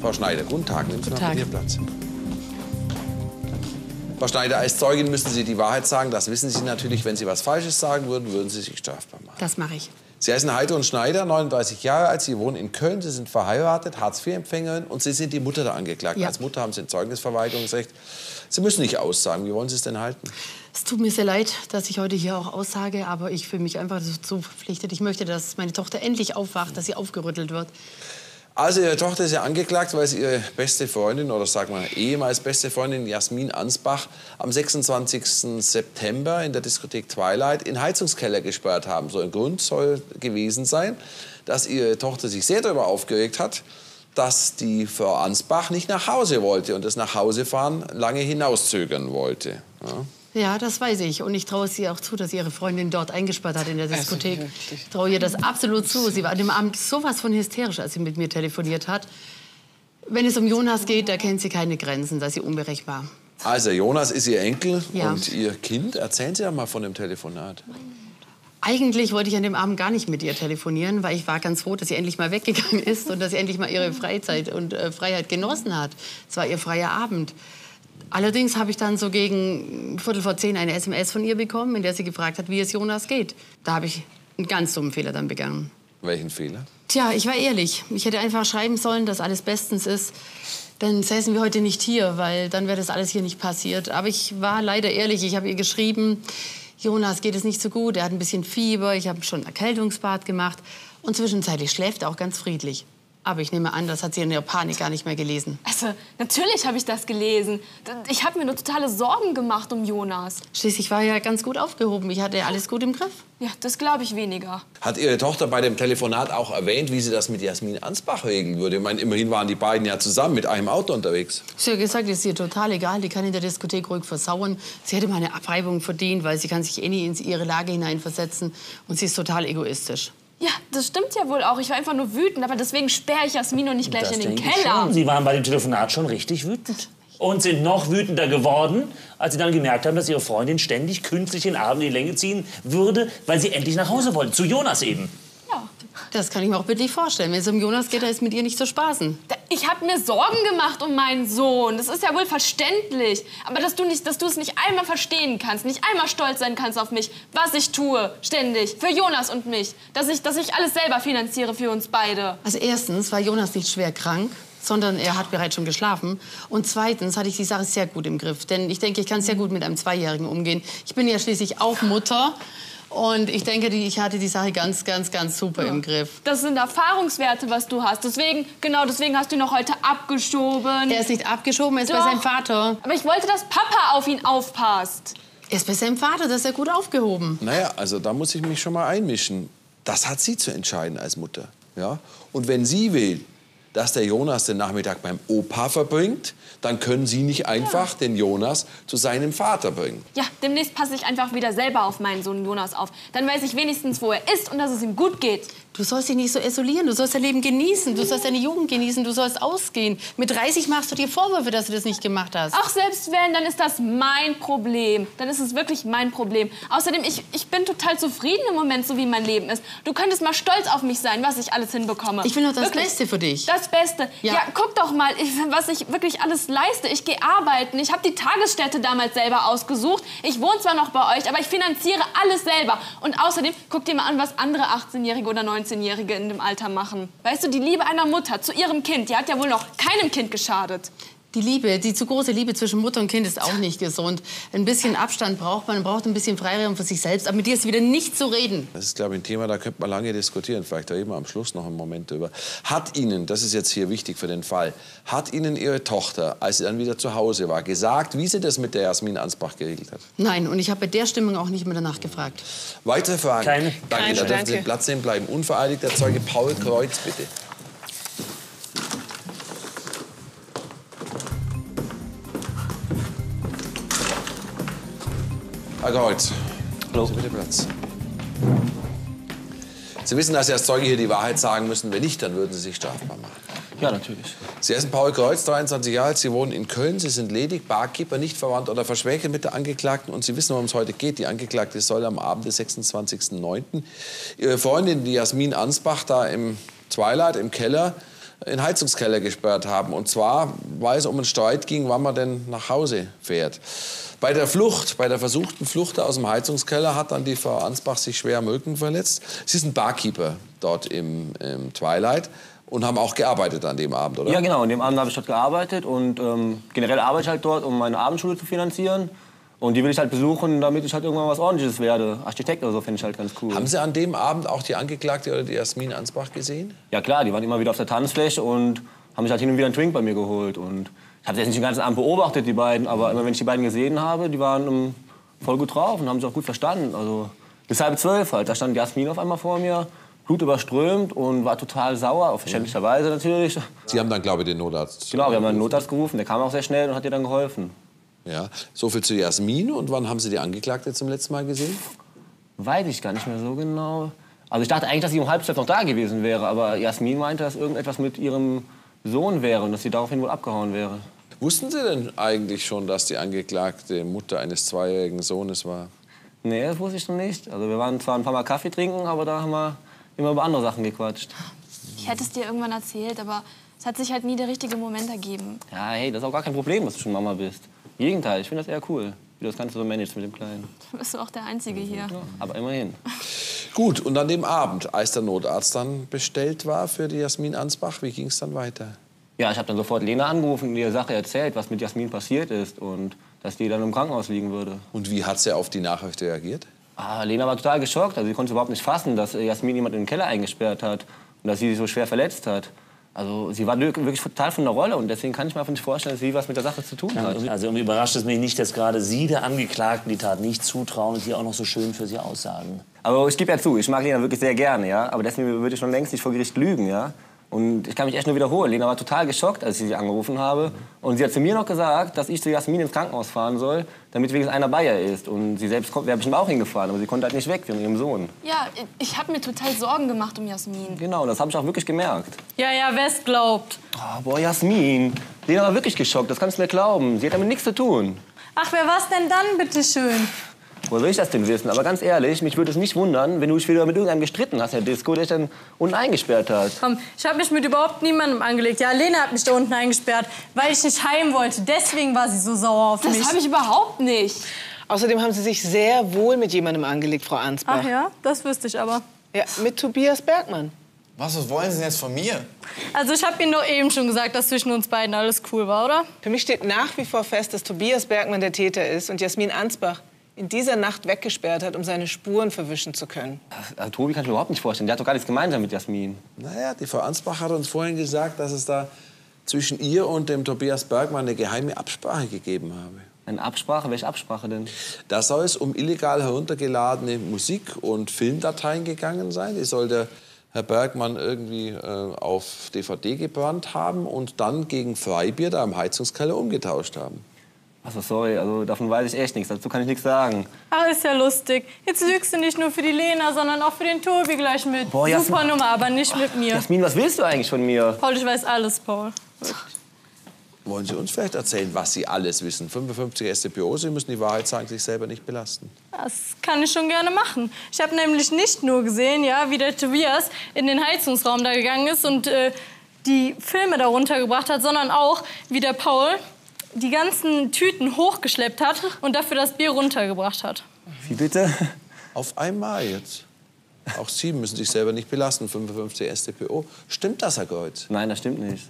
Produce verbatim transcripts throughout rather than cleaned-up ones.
Frau Schneider, guten Tag. Nehmen Sie mal Ihren Platz. Frau Schneider, als Zeugin müssen Sie die Wahrheit sagen. Das wissen Sie natürlich. Wenn Sie was Falsches sagen würden, würden Sie sich strafbar machen. Das mache ich. Sie heißen Heide und Schneider, neununddreißig Jahre alt. Sie wohnen in Köln. Sie sind verheiratet, Hartz vier Empfängerin. Und Sie sind die Mutter der Angeklagten. Ja. Als Mutter haben Sie ein Zeugnisverweigerungsrecht. Sie müssen nicht aussagen. Wie wollen Sie es denn halten? Es tut mir sehr leid, dass ich heute hier auch aussage, aber ich fühle mich einfach so verpflichtet. Ich möchte, dass meine Tochter endlich aufwacht, dass sie aufgerüttelt wird. Also Ihre Tochter ist ja angeklagt, weil sie ihre beste Freundin oder sagen wir ehemals beste Freundin Jasmin Ansbach am sechsundzwanzigsten September in der Diskothek Twilight in den Heizungskeller gesperrt haben. So ein Grund soll gewesen sein, dass Ihre Tochter sich sehr darüber aufgeregt hat, dass die Frau Ansbach nicht nach Hause wollte und das Nachhausefahren lange hinauszögern wollte. Ja? Ja, das weiß ich. Und ich traue es ihr auch zu, dass sie ihre Freundin dort eingesperrt hat in der Diskothek. Also ich traue ihr das absolut zu. Sie war an dem Abend sowas von hysterisch, als sie mit mir telefoniert hat. Wenn es um Jonas geht, da kennt sie keine Grenzen, da ist sie unberechenbar. Also Jonas ist ihr Enkel, ja, und ihr Kind. Erzählen Sie doch mal von dem Telefonat. Eigentlich wollte ich an dem Abend gar nicht mit ihr telefonieren, weil ich war ganz froh, dass sie endlich mal weggegangen ist und dass sie endlich mal ihre Freizeit und äh, Freiheit genossen hat. Es war ihr freier Abend. Allerdings habe ich dann so gegen Viertel vor zehn eine S M S von ihr bekommen, in der sie gefragt hat, wie es Jonas geht. Da habe ich einen ganz dummen Fehler dann begangen. Welchen Fehler? Tja, ich war ehrlich. Ich hätte einfach schreiben sollen, dass alles bestens ist. Dann säßen wir heute nicht hier, weil dann wäre das alles hier nicht passiert. Aber ich war leider ehrlich. Ich habe ihr geschrieben, Jonas geht es nicht so gut, er hat ein bisschen Fieber, ich habe schon ein Erkältungsbad gemacht. Und zwischenzeitlich schläft er auch ganz friedlich. Aber ich nehme an, das hat sie in ihrer Panik gar nicht mehr gelesen. Also, natürlich habe ich das gelesen. Ich habe mir nur totale Sorgen gemacht um Jonas. Schließlich war er ja ganz gut aufgehoben. Ich hatte ja alles gut im Griff. Ja, das glaube ich weniger. Hat Ihre Tochter bei dem Telefonat auch erwähnt, wie sie das mit Jasmin Ansbach regeln würde? Ich meine, immerhin waren die beiden ja zusammen mit einem Auto unterwegs. Sie hat gesagt, es ist ihr total egal. Die kann in der Diskothek ruhig versauen. Sie hätte mal eine Abreibung verdient, weil sie kann sich eh nie in ihre Lage hineinversetzen. Und sie ist total egoistisch. Ja, das stimmt ja wohl auch. Ich war einfach nur wütend, aber deswegen sperre ich Jasmin und nicht gleich das in den Keller. Sie waren bei dem Telefonat schon richtig wütend und sind noch wütender geworden, als sie dann gemerkt haben, dass ihre Freundin ständig künstlich den Abend in die Länge ziehen würde, weil sie endlich nach Hause wollte, zu Jonas eben. Ja, das kann ich mir auch wirklich vorstellen. Wenn es um Jonas geht, da ist mit ihr nicht zu spaßen. Ich habe mir Sorgen gemacht um meinen Sohn. Das ist ja wohl verständlich. Aber dass du nicht, dass du es nicht einmal verstehen kannst, nicht einmal stolz sein kannst auf mich, was ich tue, ständig, für Jonas und mich. Dass ich, dass ich alles selber finanziere für uns beide. Also erstens war Jonas nicht schwer krank, sondern er hat bereits schon geschlafen. Und zweitens hatte ich die Sache sehr gut im Griff. Denn ich denke, ich kann sehr gut mit einem Zweijährigen umgehen. Ich bin ja schließlich auch Mutter. Und ich denke, ich hatte die Sache ganz, ganz, ganz super, ja, im Griff. Das sind Erfahrungswerte, was du hast. Deswegen, genau, deswegen hast du ihn noch heute abgeschoben. Er ist nicht abgeschoben, er ist Doch. bei seinem Vater. Aber ich wollte, dass Papa auf ihn aufpasst. Er ist bei seinem Vater, das ist ja gut aufgehoben. Naja, also da muss ich mich schon mal einmischen. Das hat sie zu entscheiden als Mutter. Ja? Und wenn sie will, dass der Jonas den Nachmittag beim Opa verbringt, dann können Sie nicht einfach, ja, den Jonas zu seinem Vater bringen. Ja, demnächst passe ich einfach wieder selber auf meinen Sohn Jonas auf. Dann weiß ich wenigstens, wo er ist und dass es ihm gut geht. Du sollst dich nicht so isolieren, du sollst dein Leben genießen, du sollst deine Jugend genießen, du sollst ausgehen. Mit dreißig machst du dir Vorwürfe, dass du das nicht gemacht hast. Auch selbst wenn, dann ist das mein Problem. Dann ist es wirklich mein Problem. Außerdem, ich, ich bin total zufrieden im Moment, so wie mein Leben ist. Du könntest mal stolz auf mich sein, was ich alles hinbekomme. Ich will noch das wirklich Beste für dich. Das Beste. Ja, ja, guck doch mal, ich, was ich wirklich alles leiste. Ich gehe arbeiten, ich habe die Tagesstätte damals selber ausgesucht. Ich wohne zwar noch bei euch, aber ich finanziere alles selber. Und außerdem, guck dir mal an, was andere achtzehnjährige oder neunzehnjährige in dem Alter machen. Weißt du, die Liebe einer Mutter zu ihrem Kind, die hat ja wohl noch keinem Kind geschadet. Die Liebe, die zu große Liebe zwischen Mutter und Kind ist auch nicht gesund. Ein bisschen Abstand braucht man, man braucht ein bisschen Freiraum für sich selbst. Aber mit dir ist wieder nicht zu reden. Das ist, glaube ich, ein Thema, da könnte man lange diskutieren. Vielleicht da eben am Schluss noch einen Moment drüber. Hat Ihnen, das ist jetzt hier wichtig für den Fall, hat Ihnen Ihre Tochter, als sie dann wieder zu Hause war, gesagt, wie sie das mit der Jasmin Ansbach geregelt hat? Nein, und ich habe bei der Stimmung auch nicht mehr danach gefragt. Weitere Fragen? Keine. Danke, Keine, da dürfen Sie Platz nehmen bleiben. Unvereidigter Zeuge Paul Kreuz, bitte. Herr Kreuz, hallo. Sie, bitte Platz. Sie wissen, dass Sie als Zeuge hier die Wahrheit sagen müssen. Wenn nicht, dann würden Sie sich strafbar machen. Ja, natürlich. Sie heißen Paul Kreuz, dreiundzwanzig Jahre alt. Sie wohnen in Köln. Sie sind ledig, Barkeeper, nicht verwandt oder verschwägert mit der Angeklagten. Und Sie wissen, worum es heute geht. Die Angeklagte soll am Abend des sechsundzwanzigsten neunten ihre Freundin, die Jasmin Ansbach, da im Twilight, im Keller, in den Heizungskeller gesperrt haben. Und zwar, weil es um einen Streit ging, wann man denn nach Hause fährt. Bei der Flucht, bei der versuchten Flucht aus dem Heizungskeller hat dann die Frau Ansbach sich schwer am Rücken verletzt. Sie ist ein Barkeeper dort im, im Twilight und haben auch gearbeitet an dem Abend, oder? Ja, genau. An dem Abend habe ich dort gearbeitet und ähm, generell arbeite ich halt dort, um meine Abendschule zu finanzieren. Und die will ich halt besuchen, damit ich halt irgendwann was Ordentliches werde. Architekt oder so finde ich halt ganz cool. Haben Sie an dem Abend auch die Angeklagte oder die Jasmin Ansbach gesehen? Ja klar, die waren immer wieder auf der Tanzfläche und haben sich halt hin und wieder einen Drink bei mir geholt. Und ich habe jetzt nicht den ganzen Abend beobachtet, die beiden, aber immer wenn ich die beiden gesehen habe, die waren um, voll gut drauf und haben sich auch gut verstanden. Also bis halb zwölf halt, da stand Jasmin auf einmal vor mir, blutüberströmt und war total sauer, auf verständlicherweise natürlich. Sie haben dann, glaube ich, den Notarzt... Genau, wir haben einen Notarzt gerufen, der kam auch sehr schnell und hat ihr dann geholfen. Ja, so viel zu Jasmin. Und wann haben Sie die Angeklagte zum letzten Mal gesehen? Weiß ich gar nicht mehr so genau. Also ich dachte eigentlich, dass sie um halb zwölf noch da gewesen wäre. Aber Jasmin meinte, dass irgendetwas mit ihrem Sohn wäre und dass sie daraufhin wohl abgehauen wäre. Wussten Sie denn eigentlich schon, dass die Angeklagte Mutter eines zweijährigen Sohnes war? Nee, das wusste ich noch nicht. Also wir waren zwar ein paar Mal Kaffee trinken, aber da haben wir immer über andere Sachen gequatscht. Ich hätte es dir irgendwann erzählt, aber es hat sich halt nie der richtige Moment ergeben. Ja, hey, das ist auch gar kein Problem, dass du schon Mama bist. Im Gegenteil, ich finde das eher cool, wie du das Ganze so managst mit dem Kleinen. Da bist du auch der Einzige hier. Ja, aber immerhin. Gut, und an dem Abend, als der Notarzt dann bestellt war für die Jasmin Ansbach, wie ging es dann weiter? Ja, ich habe dann sofort Lena angerufen und ihr Sache erzählt, was mit Jasmin passiert ist und dass die dann im Krankenhaus liegen würde. Und wie hat sie auf die Nachricht reagiert? Ah, Lena war total geschockt. Also sie konnte überhaupt nicht fassen, dass Jasmin jemand in den Keller eingesperrt hat und dass sie sich so schwer verletzt hat. Also sie war wirklich total von der Rolle und deswegen kann ich mir einfach nicht vorstellen, dass sie was mit der Sache zu tun hat. Also irgendwie überrascht es mich nicht, dass gerade Sie der Angeklagten die Tat nicht zutrauen und sie auch noch so schön für Sie aussagen. Aber ich gebe ja zu, ich mag Lena wirklich sehr gerne, ja. Aber deswegen würde ich schon längst nicht vor Gericht lügen, ja. Und ich kann mich echt nur wiederholen, Lena war total geschockt, als ich sie angerufen habe. Und sie hat zu mir noch gesagt, dass ich zu Jasmin ins Krankenhaus fahren soll, damit wenigstens einer bei ihr ist. Und sie selbst wäre bestimmt auch hingefahren, aber sie konnte halt nicht weg wegen ihrem Sohn. Ja, ich habe mir total Sorgen gemacht um Jasmin. Genau, das habe ich auch wirklich gemerkt. Ja, ja, wer es glaubt. Oh, boah, Jasmin, Lena war wirklich geschockt, das kannst du mir glauben. Sie hat damit nichts zu tun. Ach, wer war's denn dann, bitteschön? Wo soll ich das denn wissen? Aber ganz ehrlich, mich würde es nicht wundern, wenn du dich wieder mit irgendeinem gestritten hast, Herr Disco, der dich dann unten eingesperrt hat. Komm, ich habe mich mit überhaupt niemandem angelegt. Ja, Lena hat mich da unten eingesperrt, weil ich nicht heim wollte. Deswegen war sie so sauer auf mich. Das habe ich überhaupt nicht. Außerdem haben Sie sich sehr wohl mit jemandem angelegt, Frau Ansbach. Ach ja, das wüsste ich aber. Ja, mit Tobias Bergmann. Was, was wollen Sie denn jetzt von mir? Also ich habe Ihnen doch eben schon gesagt, dass zwischen uns beiden alles cool war, oder? Für mich steht nach wie vor fest, dass Tobias Bergmann der Täter ist und Jasmin Ansbach in dieser Nacht weggesperrt hat, um seine Spuren verwischen zu können. Also, Tobi kann ich mir überhaupt nicht vorstellen. Der hat doch gar nichts gemeinsam mit Jasmin. Naja, die Frau Ansbach hat uns vorhin gesagt, dass es da zwischen ihr und dem Tobias Bergmann eine geheime Absprache gegeben habe. Eine Absprache? Welche Absprache denn? Da soll es um illegal heruntergeladene Musik- und Filmdateien gegangen sein. Die soll der Herr Bergmann irgendwie äh, auf D V D gebrannt haben und dann gegen Freibier da im Heizungskeller umgetauscht haben. Also sorry, also davon weiß ich echt nichts, dazu kann ich nichts sagen. Ach, ist ja lustig. Jetzt lügst du nicht nur für die Lena, sondern auch für den Tobi gleich mit. Boah, Jasmin, super Nummer, aber nicht mit mir. Jasmin, was willst du eigentlich von mir? Paul, ich weiß alles, Paul. Wollen Sie uns vielleicht erzählen, was Sie alles wissen? fünfundfünfzig S D P O, Sie müssen die Wahrheit sagen, sich selber nicht belasten. Das kann ich schon gerne machen. Ich habe nämlich nicht nur gesehen, ja, wie der Tobias in den Heizungsraum da gegangen ist und äh, die Filme da runtergebracht hat, sondern auch, wie der Paul die ganzen Tüten hochgeschleppt hat und dafür das Bier runtergebracht hat. Wie bitte? Auf einmal jetzt. Auch Sie müssen sich selber nicht belasten, fünfundfünfzig S D P O. Stimmt das, Herr Kreuz? Nein, das stimmt nicht.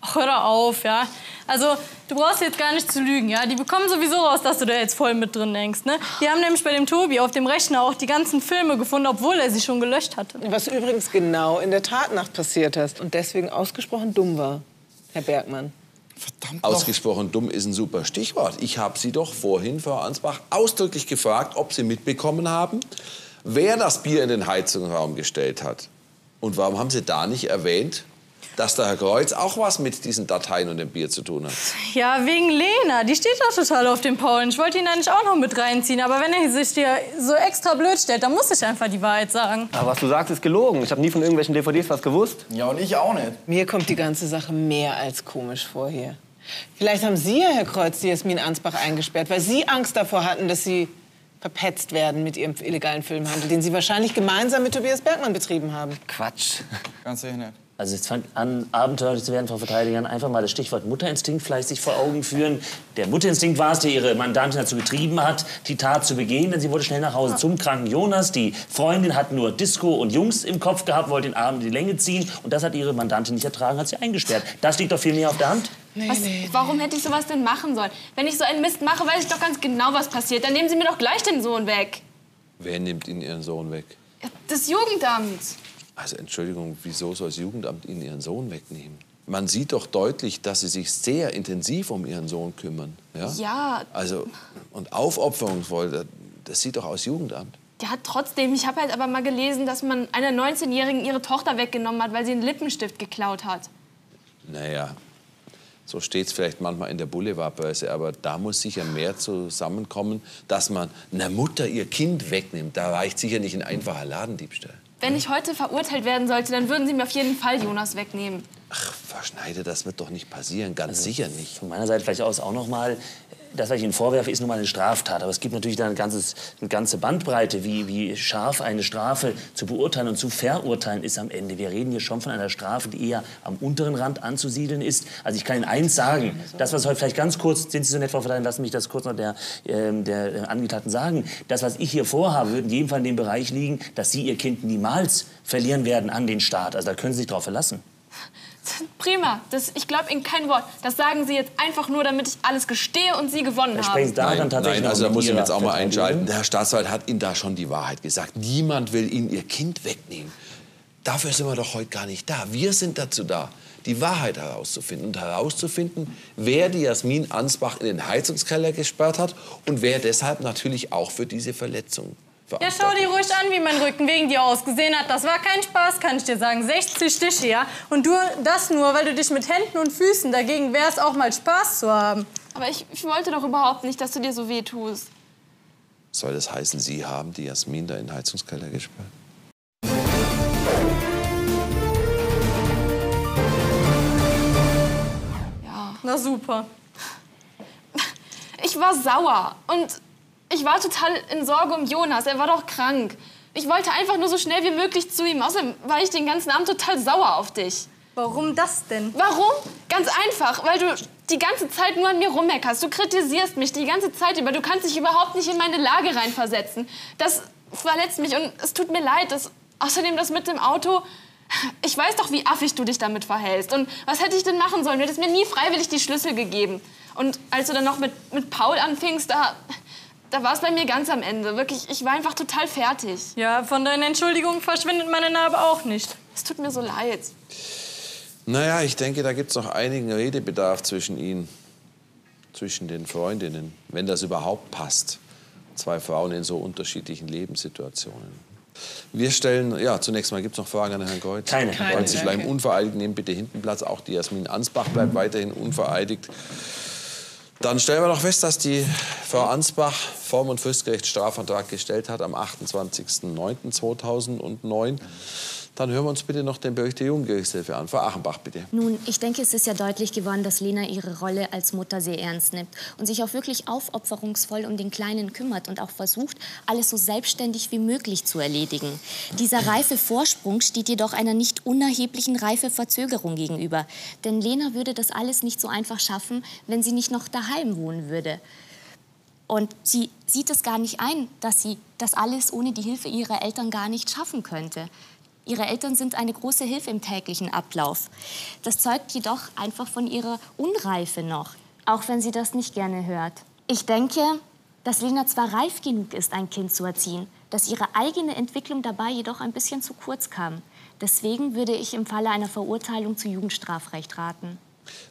Ach, hör doch auf, ja. Also, du brauchst jetzt gar nicht zu lügen, ja. Die bekommen sowieso raus, dass du da jetzt voll mit drin hängst, ne? Die haben nämlich bei dem Tobi auf dem Rechner auch die ganzen Filme gefunden, obwohl er sie schon gelöscht hatte. Was übrigens genau in der Tatnacht passiert ist und deswegen ausgesprochen dumm war, Herr Bergmann. Verdammt, ausgesprochen dumm ist ein super Stichwort. Ich habe Sie doch vorhin, Frau Ansbach, ausdrücklich gefragt, ob Sie mitbekommen haben, wer das Bier in den Heizungsraum gestellt hat. Und warum haben Sie da nicht erwähnt, dass der Herr Kreuz auch was mit diesen Dateien und dem Bier zu tun hat? Ja, wegen Lena. Die steht doch total auf dem Paul. Ich wollte ihn eigentlich auch noch mit reinziehen. Aber wenn er sich dir so extra blöd stellt, dann muss ich einfach die Wahrheit sagen. Aber was du sagst, ist gelogen. Ich habe nie von irgendwelchen D V Ds was gewusst. Ja, und ich auch nicht. Mir kommt die ganze Sache mehr als komisch vor hier. Vielleicht haben Sie ja, Herr Kreuz, die Jasmin Ansbach eingesperrt, weil Sie Angst davor hatten, dass Sie verpetzt werden mit Ihrem illegalen Filmhandel, den Sie wahrscheinlich gemeinsam mit Tobias Bergmann betrieben haben. Quatsch. Ganz sicher nicht. Also es fängt an, abenteuerlich zu werden von Verteidigern. Einfach mal das Stichwort Mutterinstinkt vielleicht sich vor Augen führen. Der Mutterinstinkt war es, der ihre Mandantin dazu getrieben hat, die Tat zu begehen. Denn sie wollte schnell nach Hause zum kranken Jonas. Die Freundin hat nur Disco und Jungs im Kopf gehabt, wollte den Abend in die Länge ziehen. Und das hat ihre Mandantin nicht ertragen, hat sie eingesperrt. Das liegt doch viel mehr auf der Hand. Nee, was, nee, warum hätte ich sowas denn machen sollen? Wenn ich so einen Mist mache, weiß ich doch ganz genau, was passiert. Dann nehmen Sie mir doch gleich den Sohn weg. Wer nimmt Ihnen Ihren Sohn weg? Das Jugendamt. Also Entschuldigung, wieso soll das Jugendamt Ihnen Ihren Sohn wegnehmen? Man sieht doch deutlich, dass Sie sich sehr intensiv um Ihren Sohn kümmern. Ja. ja. Also, und aufopferungsvoll, das sieht doch aus Jugendamt. Ja, trotzdem. Ich habe halt aber mal gelesen, dass man einer neunzehnjährigen ihre Tochter weggenommen hat, weil sie einen Lippenstift geklaut hat. Naja, so steht es vielleicht manchmal in der Boulevardpresse, aber da muss sicher mehr zusammenkommen, dass man einer Mutter ihr Kind wegnimmt. Da reicht sicher nicht ein einfacher Ladendiebstahl. Wenn ich heute verurteilt werden sollte, dann würden Sie mir auf jeden Fall Jonas wegnehmen. Ach, Frau Schneider, das wird doch nicht passieren, ganz also, sicher nicht. Von meiner Seite vielleicht aus auch noch mal, das, was ich Ihnen vorwerfe, ist nun mal eine Straftat. Aber es gibt natürlich dann ein ganzes, eine ganze Bandbreite, wie, wie scharf eine Strafe zu beurteilen und zu verurteilen ist am Ende. Wir reden hier schon von einer Strafe, die eher am unteren Rand anzusiedeln ist. Also ich kann Ihnen eins sagen, das, was heute vielleicht ganz kurz, sind Sie so nett, Frau Verteidigung, lassen mich das kurz noch der, äh, der Angeklagten sagen. Das, was ich hier vorhabe, würde in jedem Fall in dem Bereich liegen, dass Sie Ihr Kind niemals verlieren werden an den Staat. Also da können Sie sich drauf verlassen. Prima. Das, ich glaube Ihnen kein Wort. Das sagen Sie jetzt einfach nur, damit ich alles gestehe und Sie gewonnen haben. Da nein, nein, also da muss ich jetzt auch mal einschalten. Der Herr Staatsanwalt hat Ihnen da schon die Wahrheit gesagt. Niemand will Ihnen Ihr Kind wegnehmen. Dafür sind wir doch heute gar nicht da. Wir sind dazu da, die Wahrheit herauszufinden. Und herauszufinden, wer die Jasmin Ansbach in den Heizungskeller gesperrt hat und wer deshalb natürlich auch für diese Verletzung. Ja, schau dir ruhig an, wie mein Rücken wegen dir ausgesehen hat. Das war kein Spaß, kann ich dir sagen. sechzig Stiche, ja? Und du das nur, weil du dich mit Händen und Füßen dagegen wärst, auch mal Spaß zu haben. Aber ich, ich wollte doch überhaupt nicht, dass du dir so weh tust. Soll das heißen, Sie haben die Jasmin da in den Heizungskeller gesperrt? Ja. Na super. Ich war sauer und... Ich war total in Sorge um Jonas, er war doch krank. Ich wollte einfach nur so schnell wie möglich zu ihm. Außerdem war ich den ganzen Abend total sauer auf dich. Warum das denn? Warum? Ganz einfach, weil du die ganze Zeit nur an mir rummeckerst. Du kritisierst mich die ganze Zeit über. Du kannst dich überhaupt nicht in meine Lage reinversetzen. Das verletzt mich und es tut mir leid. Das, außerdem das mit dem Auto. Ich weiß doch, wie affig du dich damit verhältst. Und was hätte ich denn machen sollen? Du hättest mir nie freiwillig die Schlüssel gegeben. Und als du dann noch mit, mit Paul anfingst, da... Da war es bei mir ganz am Ende. Wirklich, ich war einfach total fertig. Ja, von deinen Entschuldigungen verschwindet meine Narbe auch nicht. Es tut mir so leid. Naja, ich denke, da gibt es noch einigen Redebedarf zwischen Ihnen. Zwischen den Freundinnen. Wenn das überhaupt passt. Zwei Frauen in so unterschiedlichen Lebenssituationen. Wir stellen, ja, zunächst mal, gibt es noch Fragen an Herrn Kreuz? Keine. Keine. Kreuz, Sie bleiben unvereidigt, nehmen bitte hinten Platz. Auch die Jasmin Ansbach bleibt weiterhin unvereidigt. Dann stellen wir noch fest, dass die Frau Ansbach vorm und fristgerecht Strafantrag gestellt hat am achtundzwanzigsten neunten zweitausendneun. Dann hören wir uns bitte noch den Bericht der Jugendgerichtshilfe an. Frau Achenbach, bitte. Nun, ich denke, es ist ja deutlich geworden, dass Lena ihre Rolle als Mutter sehr ernst nimmt und sich auch wirklich aufopferungsvoll um den Kleinen kümmert und auch versucht, alles so selbstständig wie möglich zu erledigen. Dieser reife Vorsprung steht jedoch einer nicht unerheblichen Reifeverzögerung gegenüber. Denn Lena würde das alles nicht so einfach schaffen, wenn sie nicht noch daheim wohnen würde. Und sie sieht es gar nicht ein, dass sie das alles ohne die Hilfe ihrer Eltern gar nicht schaffen könnte. Ihre Eltern sind eine große Hilfe im täglichen Ablauf. Das zeugt jedoch einfach von ihrer Unreife noch, auch wenn sie das nicht gerne hört. Ich denke, dass Lena zwar reif genug ist, ein Kind zu erziehen, dass ihre eigene Entwicklung dabei jedoch ein bisschen zu kurz kam. Deswegen würde ich im Falle einer Verurteilung zu Jugendstrafrecht raten.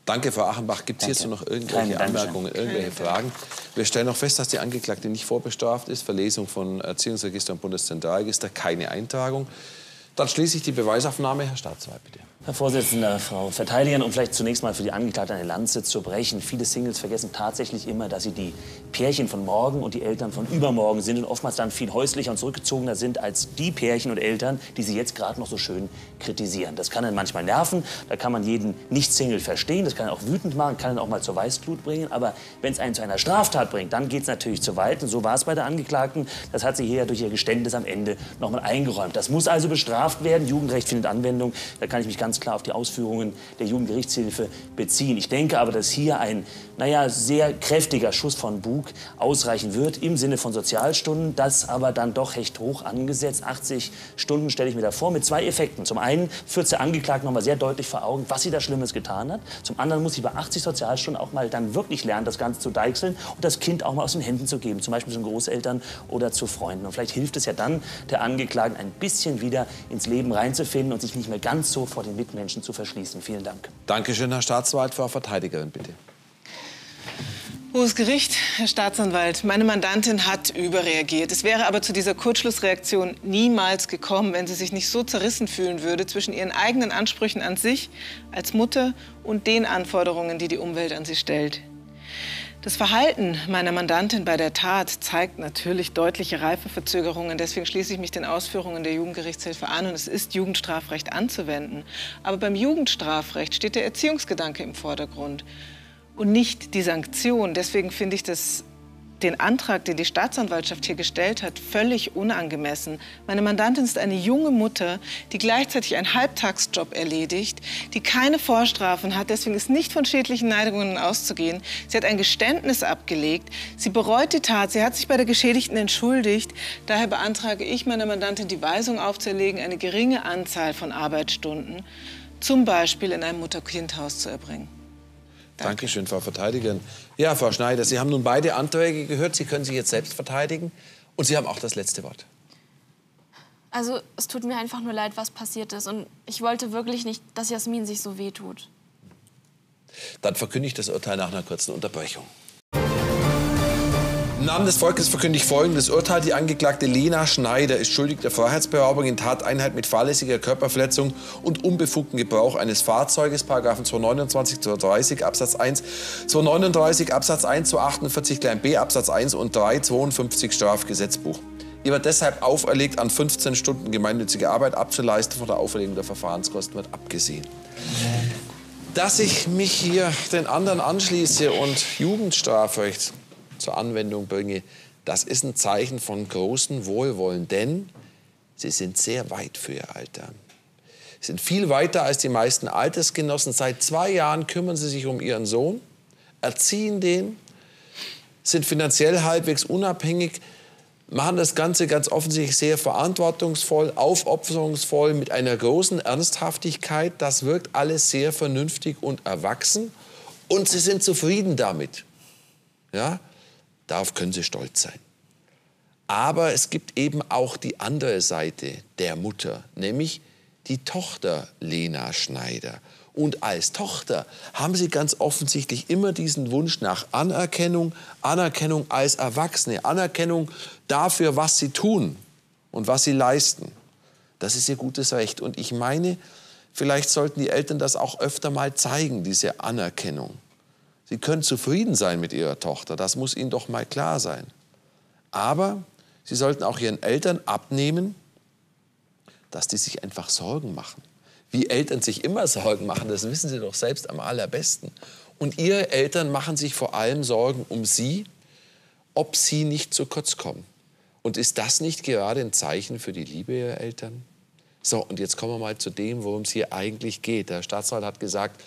Danke, Frau Achenbach. Gibt es hierzu noch irgendwelche Anmerkungen, irgendwelche Fragen? Wir stellen noch fest, dass die Angeklagte nicht vorbestraft ist. Verlesung von Erziehungsregister und Bundeszentralregister, keine Eintragung. Dann schließe ich die Beweisaufnahme. Herr Staatsanwalt, bitte. Herr Vorsitzender, Frau Verteidigerin, um vielleicht zunächst mal für die Angeklagten eine Lanze zu brechen. Viele Singles vergessen tatsächlich immer, dass sie die Pärchen von morgen und die Eltern von übermorgen sind und oftmals dann viel häuslicher und zurückgezogener sind als die Pärchen und Eltern, die sie jetzt gerade noch so schön kritisieren. Das kann dann manchmal nerven, da kann man jeden Nicht-Single verstehen, das kann auch wütend machen, kann auch mal zur Weißglut bringen. Aber wenn es einen zu einer Straftat bringt, dann geht es natürlich zu weit. Und so war es bei der Angeklagten. Das hat sie hier ja durch ihr Geständnis am Ende noch mal eingeräumt. Das muss also bestraft werden. Jugendrecht findet Anwendung. Da kann ich mich ganz ganz klar auf die Ausführungen der Jugendgerichtshilfe beziehen. Ich denke aber, dass hier ein, naja, sehr kräftiger Schuss von Bug ausreichen wird im Sinne von Sozialstunden. Das aber dann doch recht hoch angesetzt. achtzig Stunden stelle ich mir da vor, mit zwei Effekten. Zum einen führt der Angeklagte nochmal sehr deutlich vor Augen, was sie da Schlimmes getan hat. Zum anderen muss sie bei achtzig Sozialstunden auch mal dann wirklich lernen, das Ganze zu deichseln und das Kind auch mal aus den Händen zu geben. Zum Beispiel zu den Großeltern oder zu Freunden. Und vielleicht hilft es ja dann der Angeklagten ein bisschen wieder ins Leben reinzufinden und sich nicht mehr ganz so vor den Mitmenschen zu verschließen. Vielen Dank. Dankeschön, Herr Staatsanwalt. Frau Verteidigerin, bitte. Hohes Gericht, Herr Staatsanwalt, meine Mandantin hat überreagiert. Es wäre aber zu dieser Kurzschlussreaktion niemals gekommen, wenn sie sich nicht so zerrissen fühlen würde zwischen ihren eigenen Ansprüchen an sich als Mutter und den Anforderungen, die die Umwelt an sie stellt. Das Verhalten meiner Mandantin bei der Tat zeigt natürlich deutliche Reifeverzögerungen. Deswegen schließe ich mich den Ausführungen der Jugendgerichtshilfe an und es ist Jugendstrafrecht anzuwenden. Aber beim Jugendstrafrecht steht der Erziehungsgedanke im Vordergrund. Und nicht die Sanktion. Deswegen finde ich das, den Antrag, den die Staatsanwaltschaft hier gestellt hat, völlig unangemessen. Meine Mandantin ist eine junge Mutter, die gleichzeitig einen Halbtagsjob erledigt, die keine Vorstrafen hat, deswegen ist nicht von schädlichen Neigungen auszugehen. Sie hat ein Geständnis abgelegt, sie bereut die Tat, sie hat sich bei der Geschädigten entschuldigt. Daher beantrage ich meiner Mandantin, die Weisung aufzuerlegen, eine geringe Anzahl von Arbeitsstunden, zum Beispiel in einem Mutter-Kind-Haus zu erbringen. Dankeschön, Frau Verteidigerin. Ja, Frau Schneider, Sie haben nun beide Anträge gehört. Sie können sich jetzt selbst verteidigen. Und Sie haben auch das letzte Wort. Also, es tut mir einfach nur leid, was passiert ist. Und ich wollte wirklich nicht, dass Jasmin sich so wehtut. Dann verkündige ich das Urteil nach einer kurzen Unterbrechung. Im Namen des Volkes verkünde ich folgendes Urteil. Die Angeklagte Lena Schneider ist schuldig der Freiheitsberaubung in Tateinheit mit fahrlässiger Körperverletzung und unbefugtem Gebrauch eines Fahrzeuges, Paragraphen zweihundertneunundzwanzig, zweihundertdreißig, Absatz eins, zweihundertneununddreißig, Absatz eins, zweihundertachtundvierzig, klein b, Absatz eins und drei, zweiundfünfzig Strafgesetzbuch. Ihr wird deshalb auferlegt, an fünfzehn Stunden gemeinnützige Arbeit abzuleisten. Von der Auferlegung der Verfahrenskosten wird abgesehen. Dass ich mich hier den anderen anschließe und Jugendstrafrecht zur Anwendung bringe, das ist ein Zeichen von großem Wohlwollen, denn sie sind sehr weit für ihr Alter. Sie sind viel weiter als die meisten Altersgenossen. Seit zwei Jahren kümmern sie sich um ihren Sohn, erziehen den, sind finanziell halbwegs unabhängig, machen das Ganze ganz offensichtlich sehr verantwortungsvoll, aufopferungsvoll, mit einer großen Ernsthaftigkeit. Das wirkt alles sehr vernünftig und erwachsen und sie sind zufrieden damit. Ja? Darauf können Sie stolz sein. Aber es gibt eben auch die andere Seite der Mutter, nämlich die Tochter Lena Schneider. Und als Tochter haben Sie ganz offensichtlich immer diesen Wunsch nach Anerkennung, Anerkennung als Erwachsene, Anerkennung dafür, was Sie tun und was Sie leisten. Das ist Ihr gutes Recht. Und ich meine, vielleicht sollten die Eltern das auch öfter mal zeigen, diese Anerkennung. Sie können zufrieden sein mit ihrer Tochter, das muss ihnen doch mal klar sein. Aber sie sollten auch ihren Eltern abnehmen, dass die sich einfach Sorgen machen. Wie Eltern sich immer Sorgen machen, das wissen sie doch selbst am allerbesten. Und ihre Eltern machen sich vor allem Sorgen um sie, ob sie nicht zu kurz kommen. Und ist das nicht gerade ein Zeichen für die Liebe ihrer Eltern? So, und jetzt kommen wir mal zu dem, worum es hier eigentlich geht. Der Staatsanwalt hat gesagt,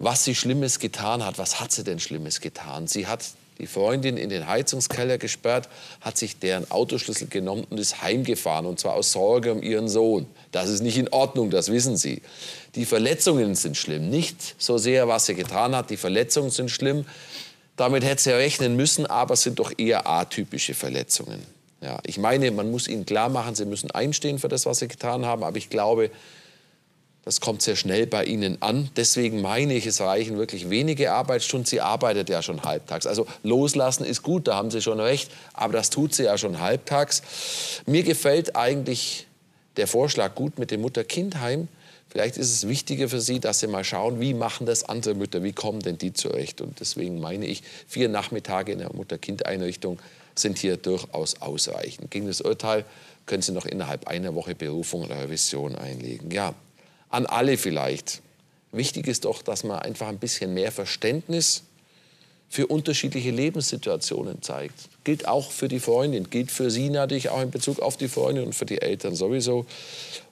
was sie Schlimmes getan hat. Was hat sie denn Schlimmes getan? Sie hat die Freundin in den Heizungskeller gesperrt, hat sich deren Autoschlüssel genommen und ist heimgefahren, und zwar aus Sorge um ihren Sohn. Das ist nicht in Ordnung, das wissen Sie. Die Verletzungen sind schlimm. Nicht so sehr, was sie getan hat, die Verletzungen sind schlimm. Damit hätte sie rechnen müssen, aber es sind doch eher atypische Verletzungen. Ja, ich meine, man muss ihnen klar machen, sie müssen einstehen für das, was sie getan haben, aber ich glaube, das kommt sehr schnell bei Ihnen an. Deswegen meine ich, es reichen wirklich wenige Arbeitsstunden. Sie arbeitet ja schon halbtags. Also loslassen ist gut, da haben Sie schon recht. Aber das tut sie ja schon halbtags. Mir gefällt eigentlich der Vorschlag gut mit dem Mutter-Kind-Heim. Vielleicht ist es wichtiger für Sie, dass Sie mal schauen, wie machen das andere Mütter? Wie kommen denn die zurecht? Und deswegen meine ich, vier Nachmittage in der Mutter-Kind-Einrichtung sind hier durchaus ausreichend. Gegen das Urteil können Sie noch innerhalb einer Woche Berufung oder Revision einlegen. Ja. An alle vielleicht. Wichtig ist doch, dass man einfach ein bisschen mehr Verständnis für unterschiedliche Lebenssituationen zeigt. Gilt auch für die Freundin, gilt für sie natürlich auch in Bezug auf die Freundin und für die Eltern sowieso.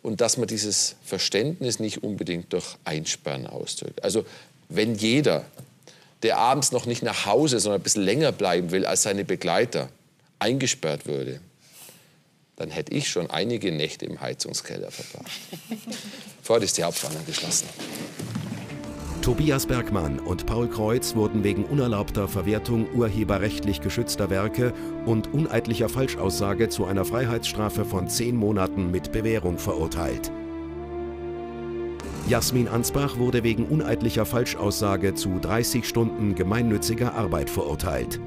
Und dass man dieses Verständnis nicht unbedingt durch Einsperren ausdrückt. Also wenn jeder, der abends noch nicht nach Hause, sondern ein bisschen länger bleiben will als seine Begleiter, eingesperrt würde, dann hätte ich schon einige Nächte im Heizungskeller verbracht. Vorher ist die Hauptverhandlung geschlossen. Tobias Bergmann und Paul Kreuz wurden wegen unerlaubter Verwertung urheberrechtlich geschützter Werke und uneidlicher Falschaussage zu einer Freiheitsstrafe von zehn Monaten mit Bewährung verurteilt. Jasmin Ansbach wurde wegen uneidlicher Falschaussage zu dreißig Stunden gemeinnütziger Arbeit verurteilt.